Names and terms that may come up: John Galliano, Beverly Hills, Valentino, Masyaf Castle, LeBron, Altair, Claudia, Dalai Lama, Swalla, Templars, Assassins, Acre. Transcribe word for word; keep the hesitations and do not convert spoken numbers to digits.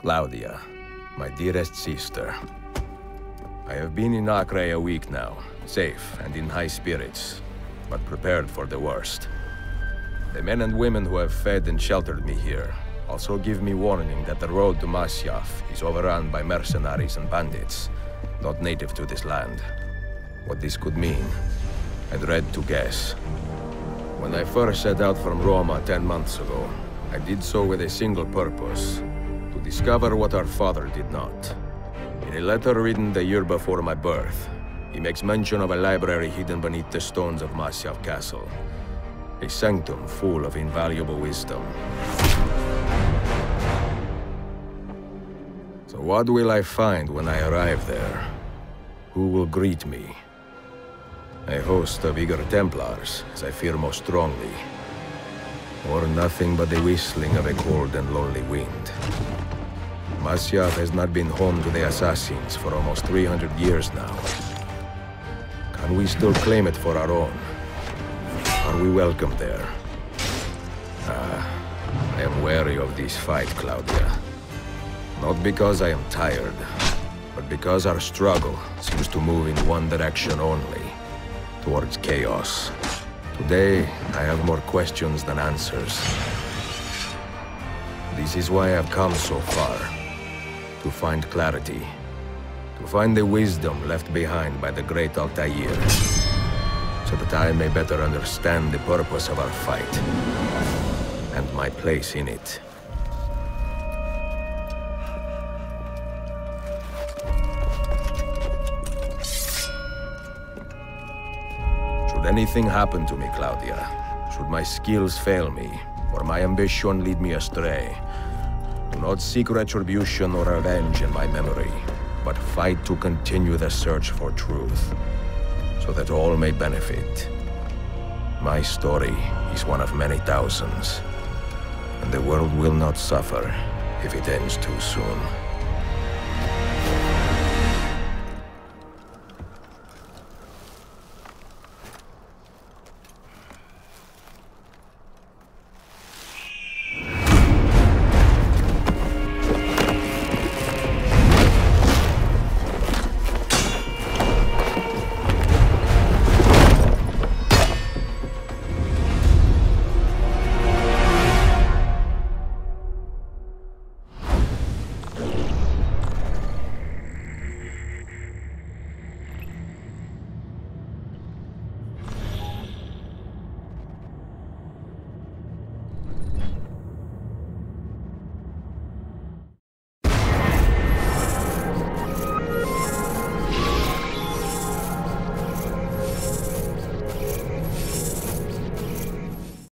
Claudia, my dearest sister. I have been in Acre a week now, safe and in high spirits, but prepared for the worst. The men and women who have fed and sheltered me here also give me warning that the road to Masyaf is overrun by mercenaries and bandits, not native to this land. What this could mean, I dread to guess. When I first set out from Roma ten months ago, I did so with a single purpose: to discover what our father did not. In a letter written the year before my birth, he makes mention of a library hidden beneath the stones of Masyaf Castle, a sanctum full of invaluable wisdom. So what will I find when I arrive there? Who will greet me? A host of eager Templars, as I fear most strongly, or nothing but the whistling of a cold and lonely wind. Masyaf has not been home to the Assassins for almost three hundred years now. Can we still claim it for our own? Are we welcome there? Ah, I am wary of this fight, Claudia. Not because I am tired, but because our struggle seems to move in one direction only, towards chaos. Today, I have more questions than answers. This is why I've come so far. To find clarity. To find the wisdom left behind by the great Altair, so that I may better understand the purpose of our fight, and my place in it. Should anything happen to me, Claudia, should my skills fail me, or my ambition lead me astray, do not seek retribution or revenge in my memory, but fight to continue the search for truth, so that all may benefit. My story is one of many thousands, and the world will not suffer if it ends too soon.